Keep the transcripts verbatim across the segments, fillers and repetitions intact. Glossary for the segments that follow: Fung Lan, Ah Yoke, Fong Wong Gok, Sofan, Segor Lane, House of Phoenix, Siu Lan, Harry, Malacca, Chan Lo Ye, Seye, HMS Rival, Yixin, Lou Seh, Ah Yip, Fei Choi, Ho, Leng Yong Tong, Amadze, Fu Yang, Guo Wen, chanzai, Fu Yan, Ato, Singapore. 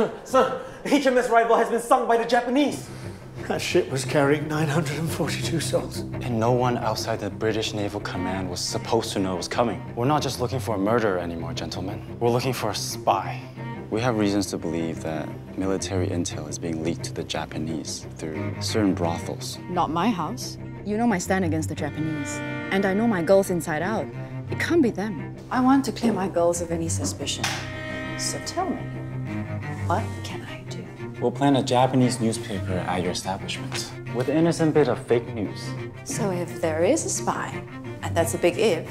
Son, son, H M S Rival has been sunk by the Japanese. That ship was carrying nine hundred forty-two souls. And no one outside the British Naval Command was supposed to know it was coming. We're not just looking for a murderer anymore, gentlemen. We're looking for a spy. We have reasons to believe that military intel is being leaked to the Japanese through certain brothels. Not my house. You know my stand against the Japanese, and I know my girls inside out. It can't be them. I want to clear my girls of any suspicion. So tell me, what can I do? We'll plant a Japanese newspaper at your establishment with an innocent bit of fake news. So if there is a spy, and that's a big if,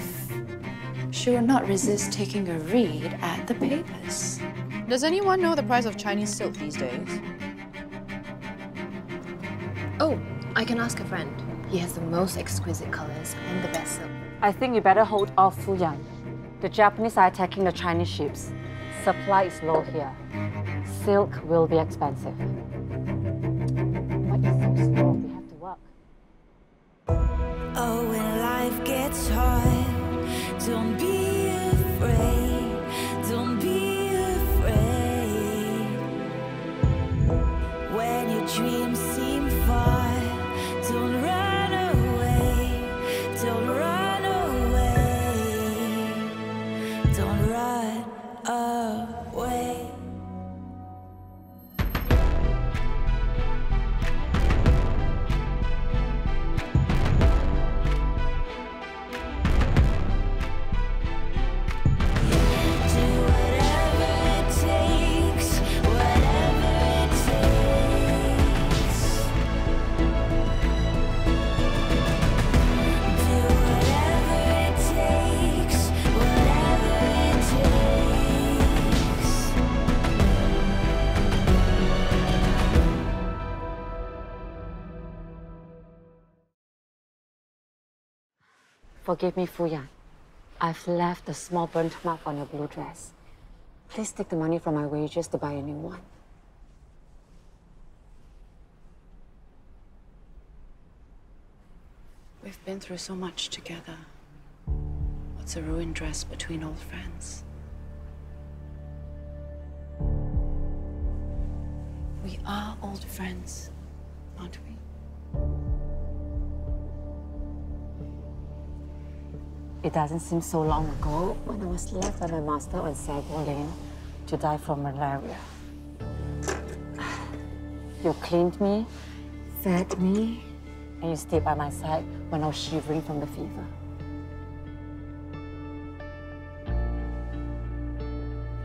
she will not resist taking a read at the papers. Does anyone know the price of Chinese silk these days? Oh, I can ask a friend. He has the most exquisite colors and the best silk. I think you better hold off Fu Yang. The Japanese are attacking the Chinese ships. Supply is low here. Silk will be expensive. What is so slow? We have to work. Oh, when life gets hard, don't be afraid. Dreams seem far, don't run away, don't run away, don't run away. Forgive me, Fu Yan. I've left a small burnt mark on your blue dress. Please take the money from my wages to buy a new one. We've been through so much together. What's a ruined dress between old friends? We are old friends, aren't we? It doesn't seem so long ago when I was left by my master on Segor Lane to die from malaria. You cleaned me, fed me, and you stayed by my side when I was shivering from the fever.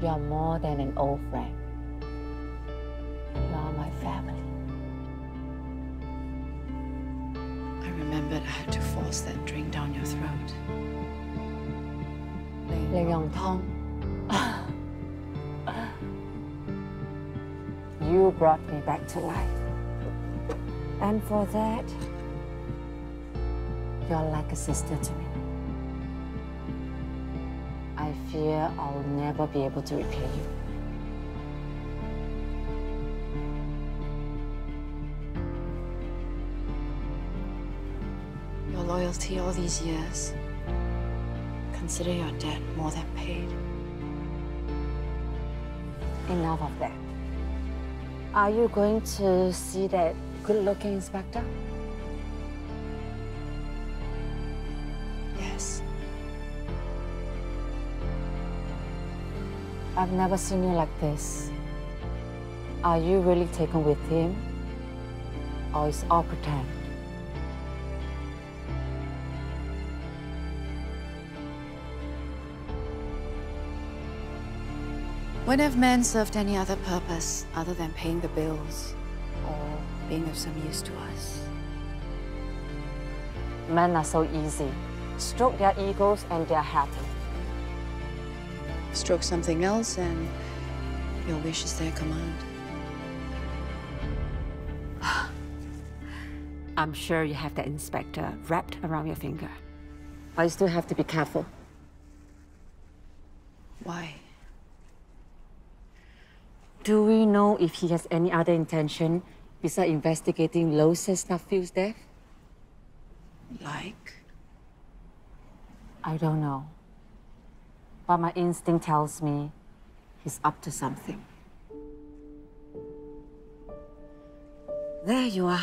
You are more than an old friend. You are my family. I remembered I had to force that drink down your throat. Leng Yong Tong. You brought me back to life. And for that, you're like a sister to me. I fear I'll never be able to repay you. Your loyalty all these years. Consider your debt more than paid. Enough of that. Are you going to see that good-looking inspector? Yes. I've never seen you like this. Are you really taken with him? Or is all pretend? When have men served any other purpose other than paying the bills or being of some use to us? Men are so easy. Stroke their egos and they're happy. Stroke something else and your wish is their command. I'm sure you have that inspector wrapped around your finger. But you still have to be careful. Why? Do we know if he has any other intention besides investigating Lou Seh's nephew's death? Like? I don't know. But my instinct tells me he's up to something. There you are.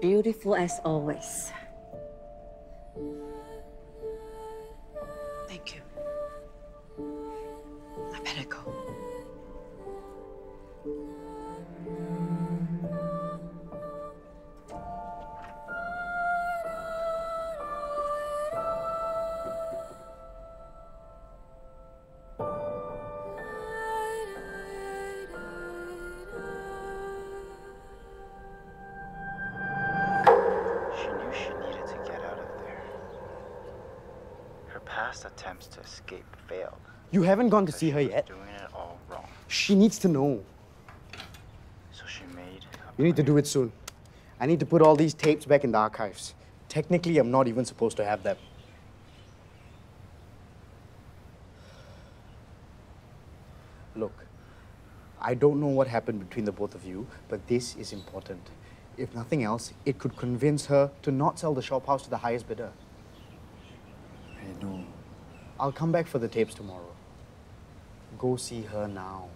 Beautiful as always. Thank you. I better go. Attempts to escape failed. You haven't gone to see her yet. Doing it all wrong. She needs to know. So she made. You need to do it soon. I need to put all these tapes back in the archives. Technically, I'm not even supposed to have them. Look, I don't know what happened between the both of you, but this is important. If nothing else, it could convince her to not sell the shop house to the highest bidder. I know. I'll come back for the tapes tomorrow. Go see her now.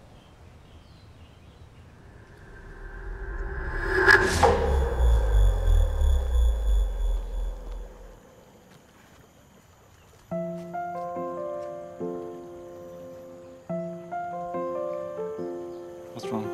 What's wrong?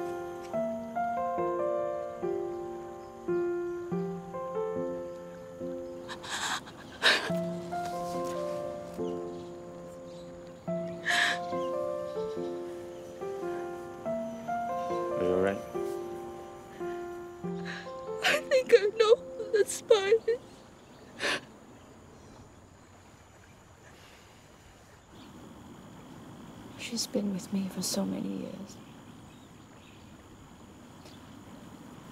She's been with me for so many years.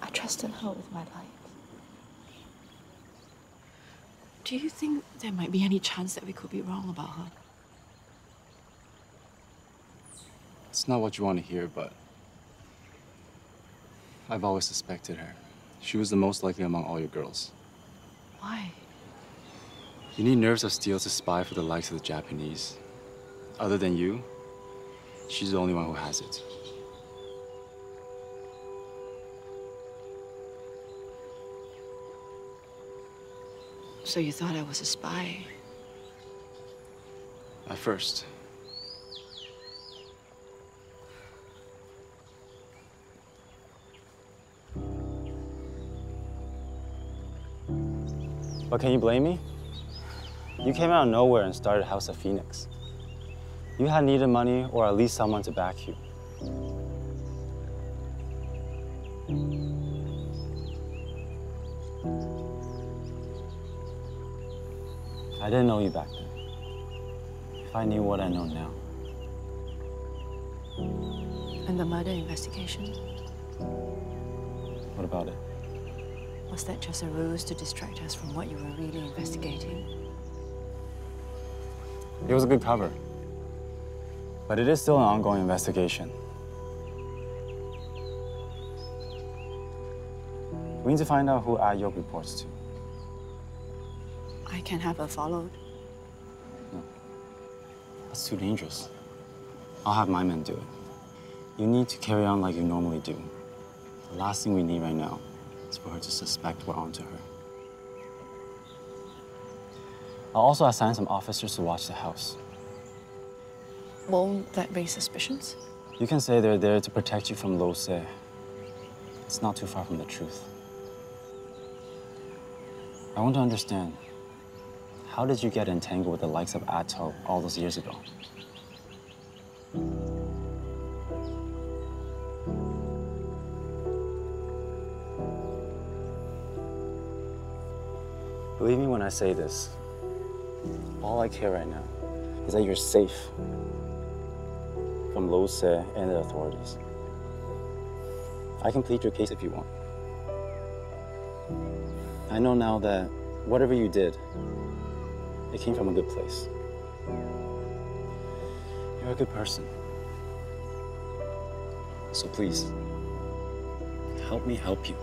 I trusted her with my life. Do you think there might be any chance that we could be wrong about her? It's not what you want to hear, but I've always suspected her. She was the most likely among all your girls. Why? You need nerves of steel to spy for the likes of the Japanese. Other than you, she's the only one who has it. So you thought I was a spy? At first. But can you blame me? You came out of nowhere and started House of Phoenix. You had needed money, or at least someone to back you. I didn't know you back then. If I knew what I know now. And the murder investigation? What about it? Was that just a ruse to distract us from what you were really investigating? It was a good cover. But it is still an ongoing investigation. We need to find out who Ah Yoke reports to. I can have her followed. No. That's too dangerous. I'll have my men do it. You need to carry on like you normally do. The last thing we need right now is for her to suspect we're onto her. I'll also assign some officers to watch the house. Won't that raise suspicions? You can say they're there to protect you from Lou Seh. It's not too far from the truth. I want to understand, how did you get entangled with the likes of Ato all those years ago? Believe me when I say this, all I care right now is that you're safe from Lou Seh and the authorities. I can plead your case if you want. I know now that whatever you did, it came from a good place. You're a good person. So please, help me help you.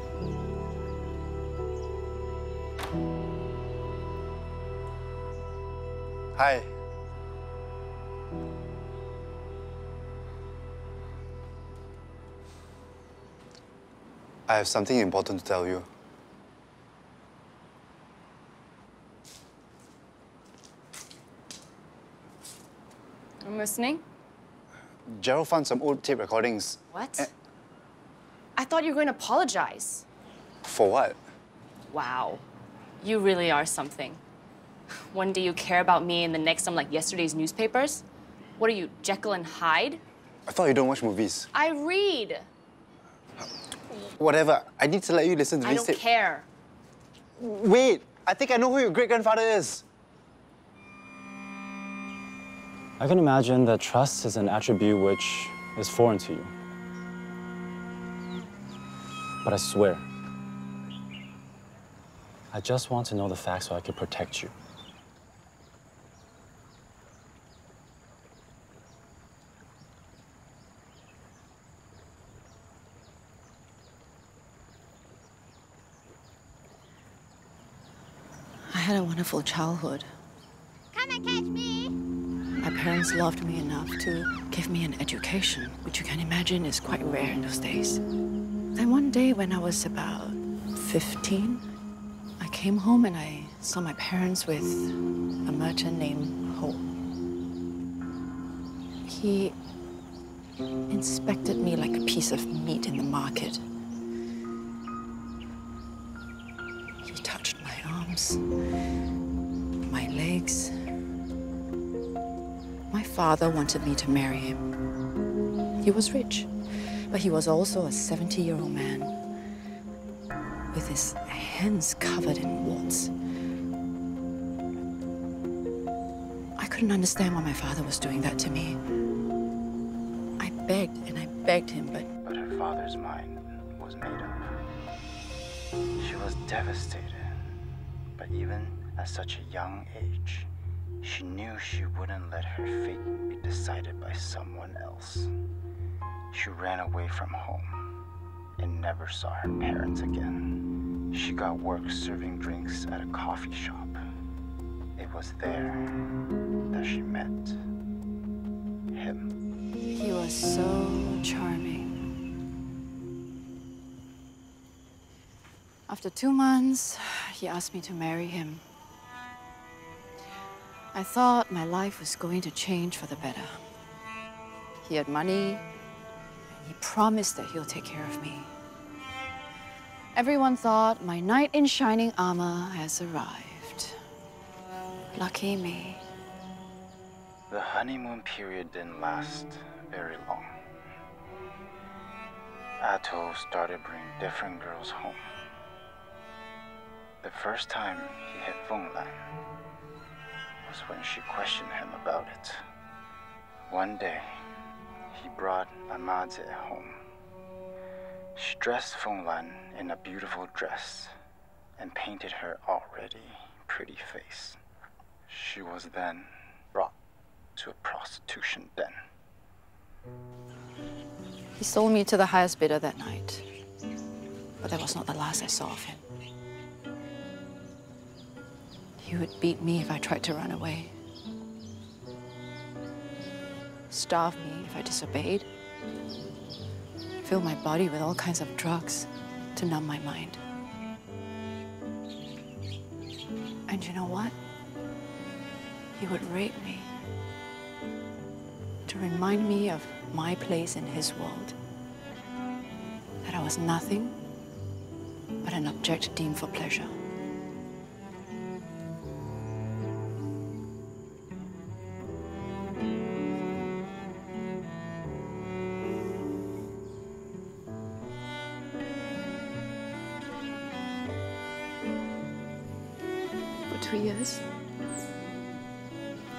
Hi. I have something important to tell you. I'm listening. Gerald found some old tape recordings. What? And I thought you were going to apologize. For what? Wow. You really are something. One day you care about me, and the next I'm like yesterday's newspapers. What are you, Jekyll and Hyde? I thought you don't watch movies. I read. Whatever. I need to let you listen to this tape. I don't care. Wait. I think I know who your great-grandfather is. I can imagine that trust is an attribute which is foreign to you. But I swear, I just want to know the facts so I can protect you. I had a wonderful childhood. Come and catch me! My parents loved me enough to give me an education, which you can imagine is quite rare in those days. Then one day when I was about fifteen, I came home and I saw my parents with a merchant named Ho. He inspected me like a piece of meat in the market. He touched my arms, my legs. My father wanted me to marry him. He was rich, but he was also a seventy-year-old man with his hands covered in warts. I couldn't understand why my father was doing that to me. I begged and I begged him, but... But her father's mind was made up. She was devastated, but even at such a young age, she knew she wouldn't let her fate be decided by someone else. She ran away from home and never saw her parents again. She got work serving drinks at a coffee shop. It was there that she met him. He was so charming. After two months, he asked me to marry him. I thought my life was going to change for the better. He had money, and he promised that he'll take care of me. Everyone thought my knight in shining armor has arrived. Lucky me. The honeymoon period didn't last very long. Ato started bringing different girls home. The first time he hit Fung Lan was when she questioned him about it. One day, he brought Amadze home. She dressed Fung Lan in a beautiful dress and painted her already pretty face. She was then brought to a prostitution den. He sold me to the highest bidder that night, but that was not the last I saw of him. He would beat me if I tried to run away, starve me if I disobeyed, fill my body with all kinds of drugs to numb my mind. And you know what? He would rape me to remind me of my place in his world, that I was nothing but an object deemed for pleasure. Years.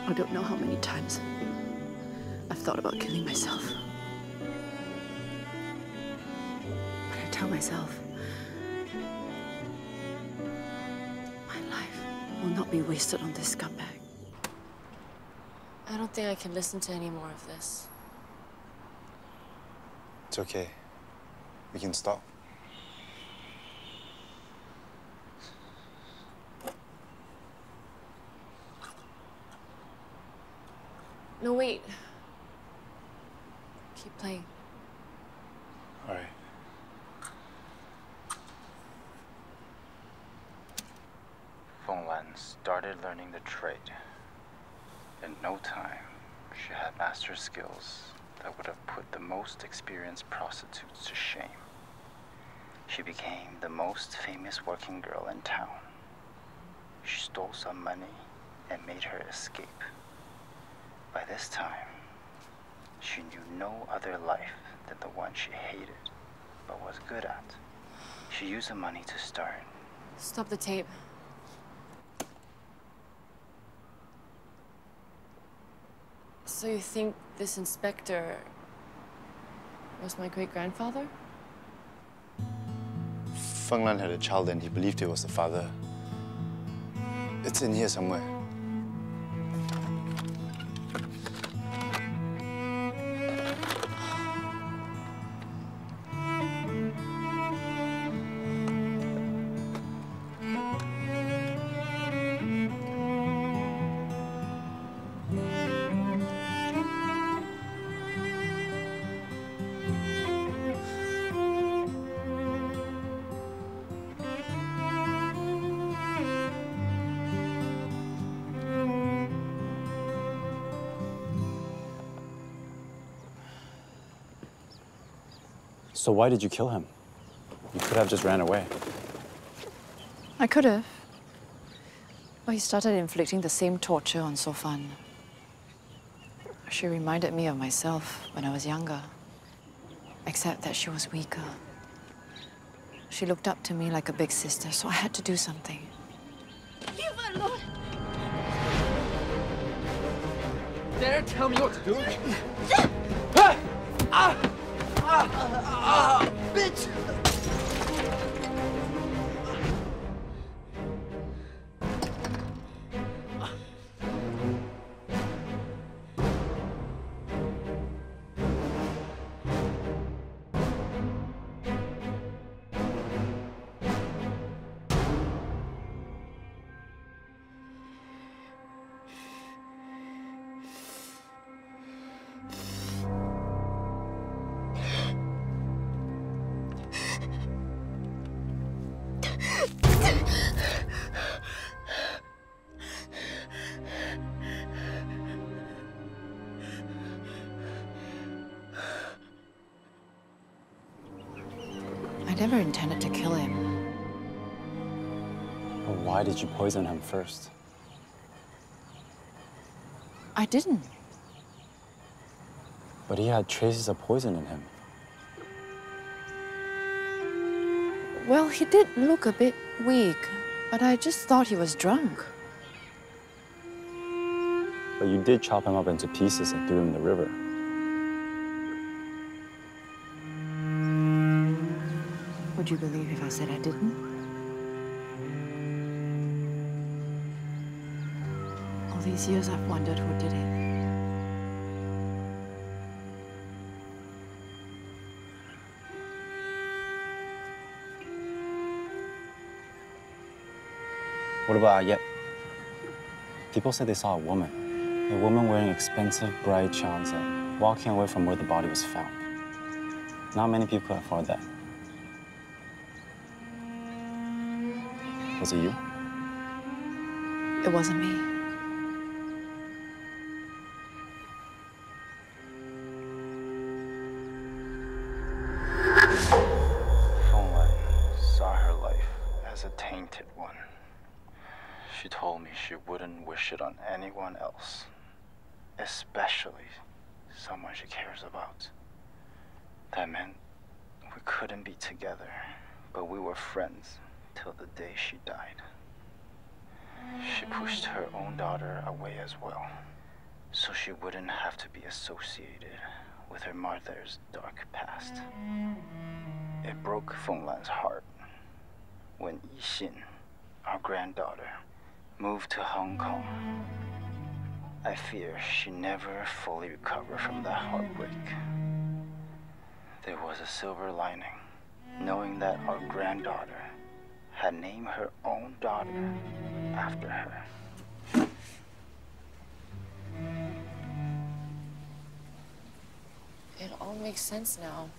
I don't know how many times I've thought about killing myself. But I tell myself, my life will not be wasted on this scumbag. I don't think I can listen to any more of this. It's okay. We can stop. No, wait. Keep playing. All right. Fung Lan started learning the trade. In no time, she had mastered skills that would have put the most experienced prostitutes to shame. She became the most famous working girl in town. She stole some money and made her escape. By this time, she knew no other life than the one she hated, but was good at. She used the money to start. Stop the tape. So you think this inspector was my great-grandfather? Fung Lan had a child and he believed it was the father. It's in here somewhere. So why did you kill him? You could have just ran away. I could have. But he started inflicting the same torture on Sofan. She reminded me of myself when I was younger, except that she was weaker. She looked up to me like a big sister, so I had to do something. Leave her alone! Dare tell me what to do? Ah! Ah! Ah, ah, bitch! I never intended to kill him. Well, why did you poison him first? I didn't. But he had traces of poison in him. Well, he did look a bit weak, but I just thought he was drunk. But you did chop him up into pieces and threw him in the river. Would you believe if I said I didn't? All these years I've wondered who did it. What about Ah Yip? People said they saw a woman. A woman wearing expensive bright chanzai, walking away from where the body was found. Not many people could afford that. Was it you? It wasn't me. Fung Lan saw her life as a tainted one. She told me she wouldn't wish it on anyone else, especially someone she cares about. That meant we couldn't be together, but we were friends. Till the day she died. She pushed her own daughter away as well, so she wouldn't have to be associated with her mother's dark past. It broke Fung Lan's heart when Yixin, our granddaughter, moved to Hong Kong. I fear she never fully recovered from that heartbreak. There was a silver lining, knowing that our granddaughter had named her own daughter after her. It all makes sense now.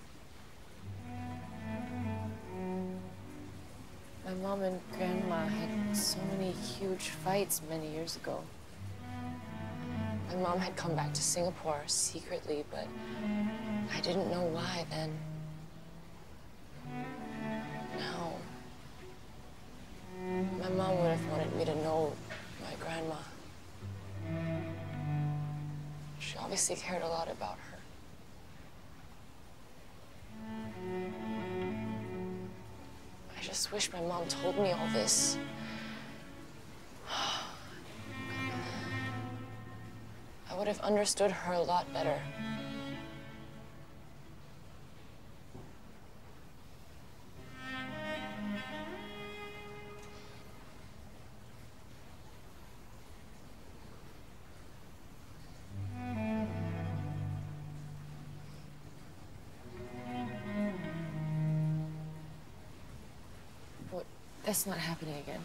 My mom and grandma had so many huge fights many years ago. My mom had come back to Singapore secretly, but I didn't know why then. Now, my mom would have wanted me to know my grandma. She obviously cared a lot about her. I just wish my mom told me all this. I would have understood her a lot better. That's not happening again.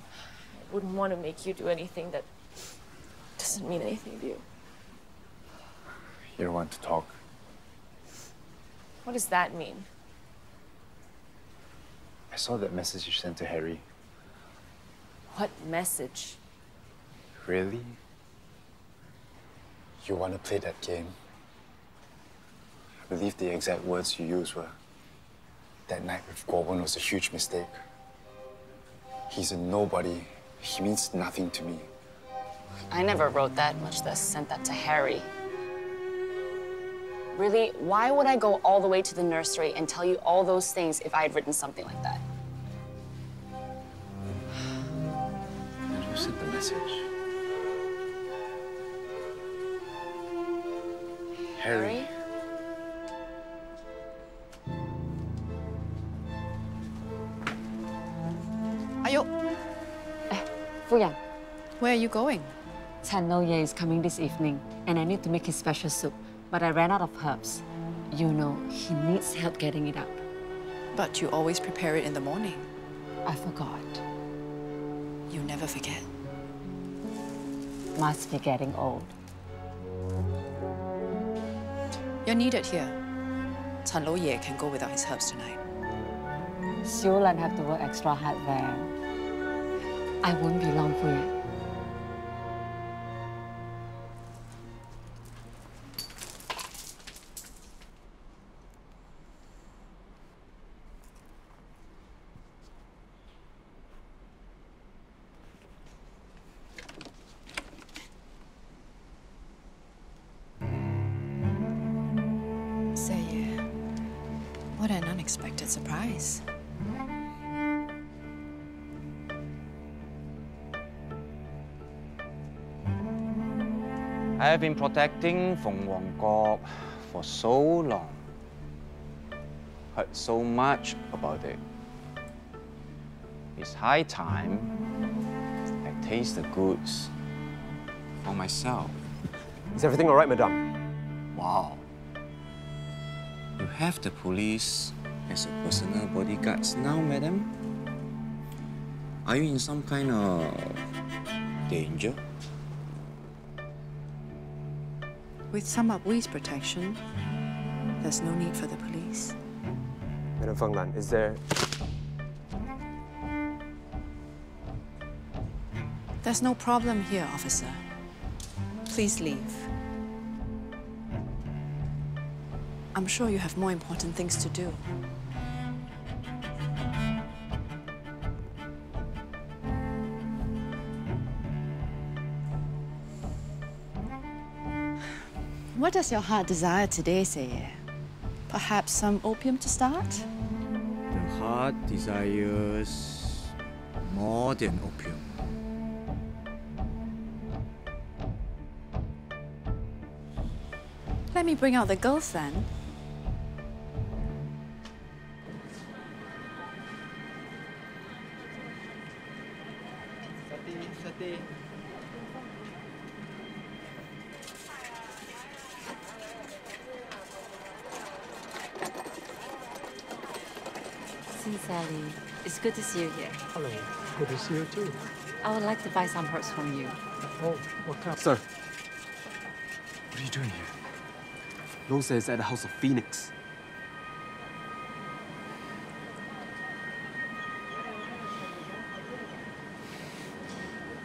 I wouldn't want to make you do anything that doesn't mean anything to you. You don't want to talk. What does that mean? I saw that message you sent to Harry. What message? Really? You want to play that game? I believe the exact words you used were, "That night with Guo Wen was a huge mistake. He's a nobody. He means nothing to me." I never wrote that, much less sent that to Harry. Really, why would I go all the way to the nursery and tell you all those things if I had written something like that? And who sent the message? Harry? Harry? Fu Yang. Where are you going? Chan Lo Ye is coming this evening, and I need to make his special soup, but I ran out of herbs. You know, he needs help getting it up. But you always prepare it in the morning. I forgot. You never forget. Must be getting old. You're needed here. Chan Lo Ye can go without his herbs tonight. Siu Lan have to work extra hard there. I won't be long for you. Seye, what an unexpected surprise. I have been protecting Fong Wong Gok for so long. Heard so much about it. It's high time I taste the goods for myself. Is everything all right, madame? Wow. You have the police as your personal bodyguards now, madame? Are you in some kind of danger? With some of Wee's protection, there's no need for the police. Madam Fung Lan, is there... There's no problem here, officer. Please leave. I'm sure you have more important things to do. What does your heart desire today, Seye? Perhaps some opium to start? The heart desires more than opium. Let me bring out the girls then. Sally, it's good to see you here. Hello. Good to see you too. I would like to buy some herbs from you. Oh, what kind? Sir, what are you doing here? Lou Seh is at the House of Phoenix.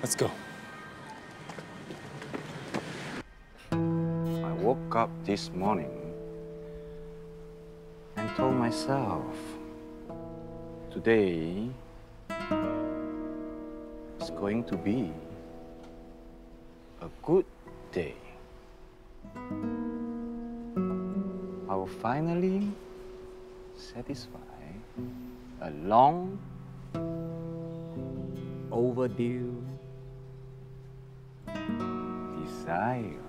Let's go. I woke up this morning and told myself, today is going to be a good day. I will finally satisfy a long overdue desire.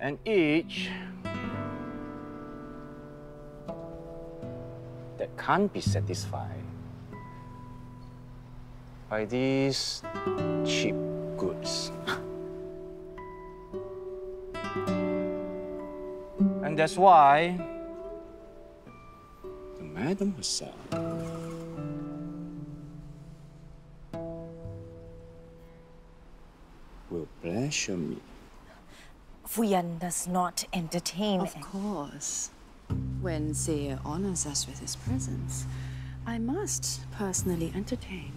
And each that can't be satisfied by these cheap goods. And that's why the madam herself will pleasure me. Fu Yan does not entertain. Of course. When Seye honors us with his presence, I must personally entertain.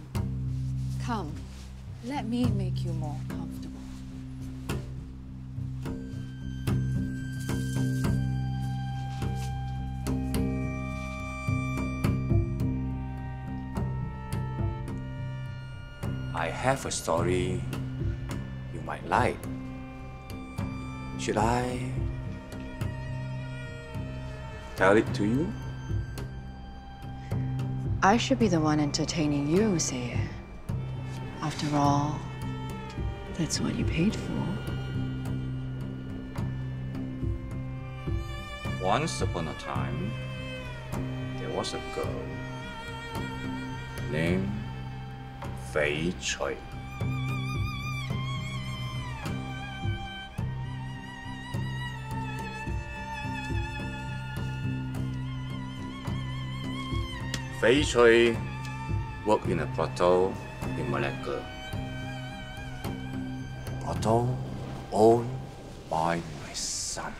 Come, let me make you more comfortable. I have a story you might like. Should I tell it to you? I should be the one entertaining you, Seye. After all, that's what you paid for. Once upon a time, there was a girl named Fei Choi. Fei Choi worked in a brothel in Malacca. Brothel owned by my son.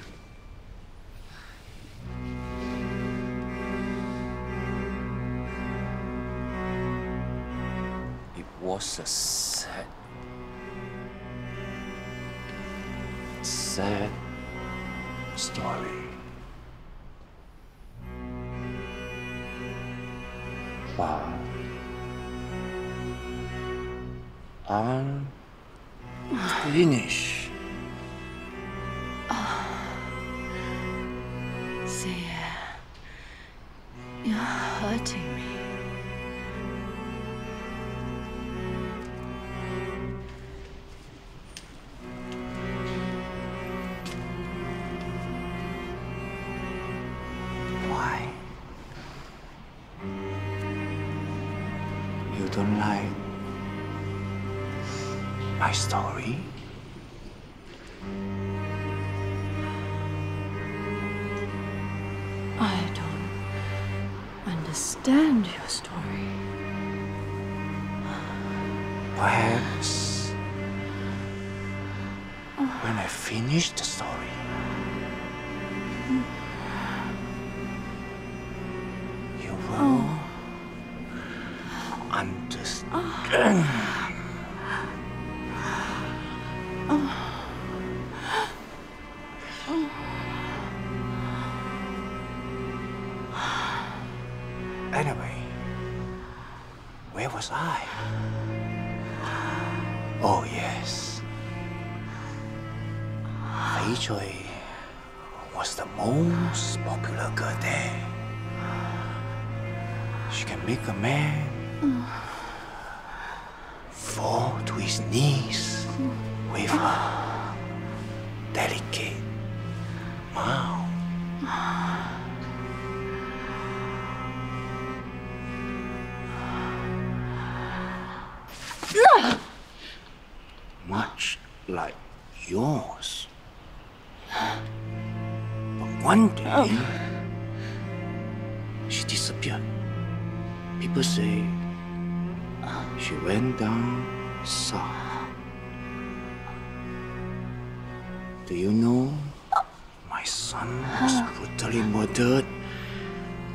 It was a sad, sad story. But I'm finished. Oh, see, you're hurting me. Story? I don't understand your story. Perhaps oh. when I finish the story, mm. you will oh. understand. Oh.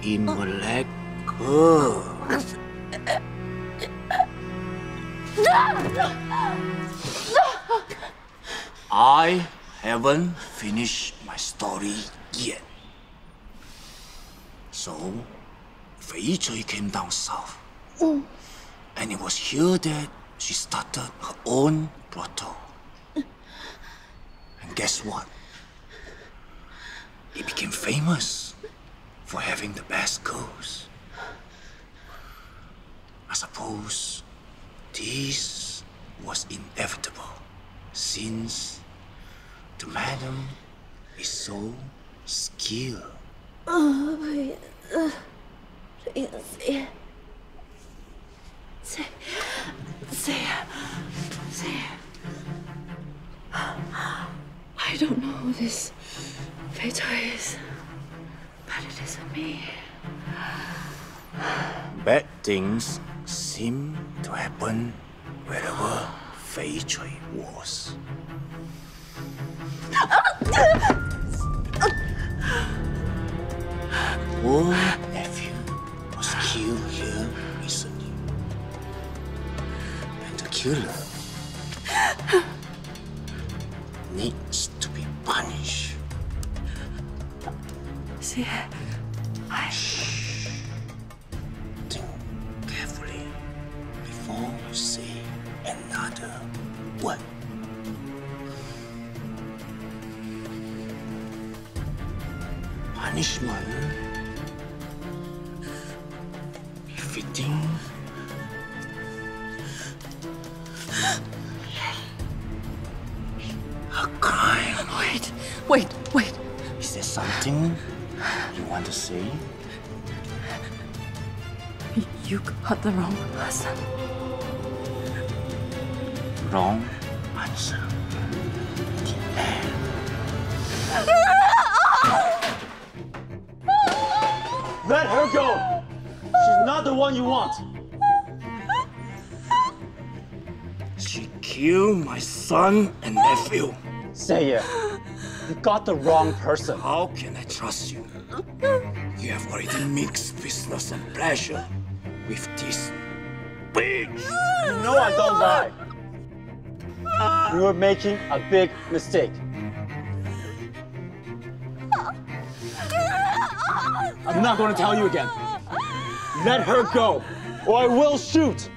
In Malacca. I haven't finished my story yet. So, Fei Choi came down south. Mm. And it was here that she started her own brothel. And guess what? It became famous for having the best girls. I suppose this was inevitable, since the madam is so skilled. Oh, please. Uh, please. Say, say, say. I don't know who this Fei Choi is, but it isn't me. Bad things seem to happen wherever Fei Choi was. Poor nephew was killed here recently, and the killer needs to be punished. See, I... Shh. Think carefully before you say another word. Punishment befitting a crime. Wait, wait, wait. Is there something you want to say? You got the wrong person. Wrong answer. Let her go! She's not the one you want! She killed my son and nephew. Seye, you got the wrong person. How can I trust you? You have already mixed business and pleasure with this bitch! You know I don't lie! You were making a big mistake. I'm not going to tell you again. Let her go, or I will shoot!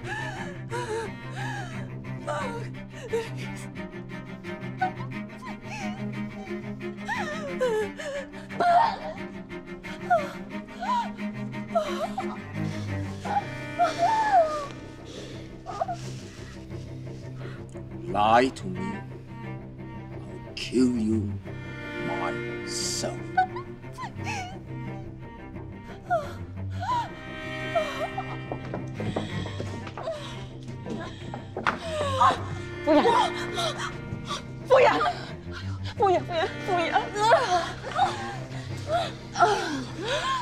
Lie to me, I'll kill you myself. Fu Yang! Fu Yang! Fu Yang! Fu Yang! Fu Yang!